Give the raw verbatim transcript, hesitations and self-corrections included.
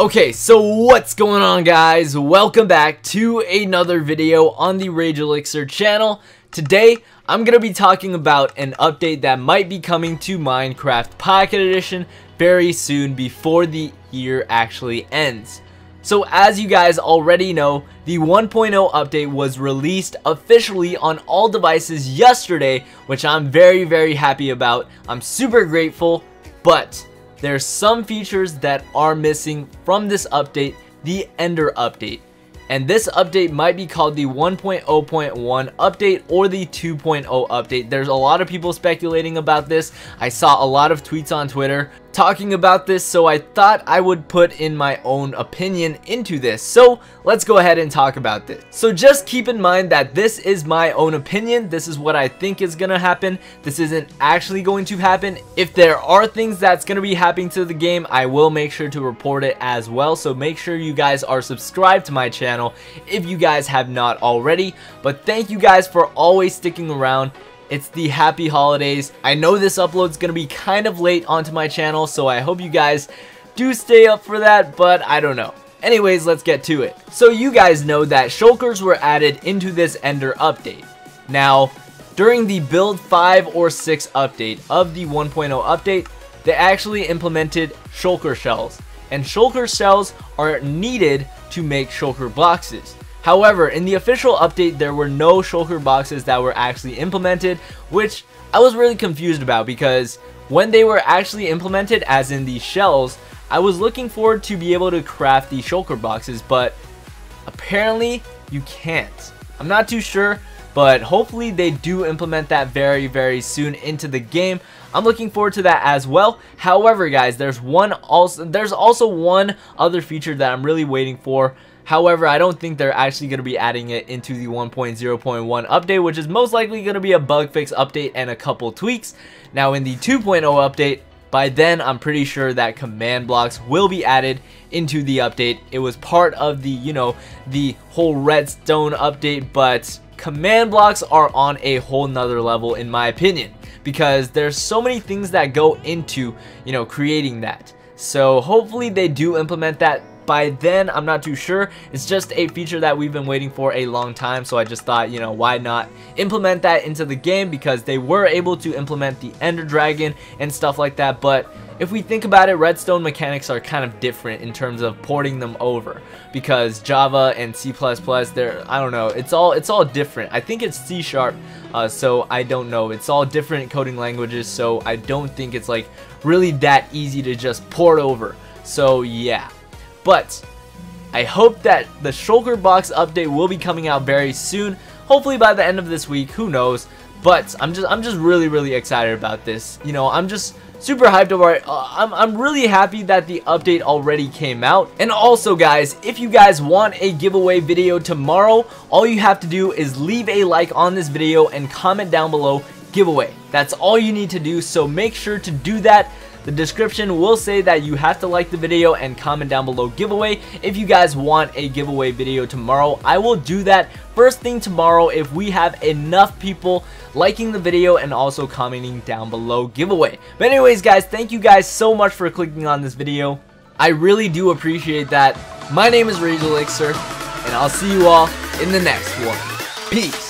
Okay, so what's going on, guys? Welcome back to another video on the Rage Elixir channel. Today, I'm going to be talking about an update that might be coming to Minecraft Pocket Edition very soon before the year actually ends. So as you guys already know, the one point oh update was released officially on all devices yesterday, which I'm very, very happy about. I'm super grateful, but there's some features that are missing from this update, the Ender update. And this update might be called the one point oh point one update or the two point oh update. There's a lot of people speculating about this. I saw a lot of tweets on Twitter talking about this, so I thought I would put in my own opinion into this. So let's go ahead and talk about this. So just keep in mind that this is my own opinion. This is what I think is gonna happen. This isn't actually going to happen. If there are things that's gonna be happening to the game, I will make sure to report it as well. So make sure you guys are subscribed to my channel if you guys have not already. But thank you guys for always sticking around. It's the happy holidays. I know this upload's gonna be kind of late onto my channel, so I hope you guys do stay up for that, but I don't know. Anyways, let's get to it. So you guys know that shulkers were added into this Ender update. Now, during the build five or six update of the one point oh update, they actually implemented shulker shells. And shulker shells are needed to make shulker boxes. However, in the official update, there were no shulker boxes that were actually implemented, which I was really confused about, because when they were actually implemented, as in the shells, I was looking forward to be able to craft the shulker boxes, but apparently you can't. I'm not too sure, but hopefully they do implement that very, very soon into the game. I'm looking forward to that as well. However, guys, there's one also there's also one other feature that I'm really waiting for. However, I don't think they're actually going to be adding it into the one point oh point one update, which is most likely going to be a bug fix update and a couple tweaks. Now, in the two point oh update, by then, I'm pretty sure that command blocks will be added into the update. It was part of the, you know, the whole redstone update, but command blocks are on a whole nother level, in my opinion, because there's so many things that go into, you know, creating that. So hopefully they do implement that. By then, I'm not too sure. It's just a feature that we've been waiting for a long time, so I just thought, you know, why not implement that into the game, because they were able to implement the Ender Dragon and stuff like that. But if we think about it, redstone mechanics are kind of different in terms of porting them over, because Java and C plus plus, they're, I don't know, it's all it's all different. I think it's C sharp, uh, so I don't know. It's all different coding languages, so I don't think it's like really that easy to just port over. So yeah. But I hope that the shulker box update will be coming out very soon, hopefully by the end of this week, who knows. But I'm just I'm just really really excited about this. You know, I'm just super hyped over it. Uh, I'm, I'm really happy that the update already came out. And also, guys, if you guys want a giveaway video tomorrow, all you have to do is leave a like on this video and comment down below giveaway. That's all you need to do, so make sure to do that. The description will say that you have to like the video and comment down below giveaway. If you guys want a giveaway video tomorrow, I will do that first thing tomorrow if we have enough people liking the video and also commenting down below giveaway. But anyways, guys, thank you guys so much for clicking on this video. I really do appreciate that. My name is Rage Elixir, and I'll see you all in the next one. Peace.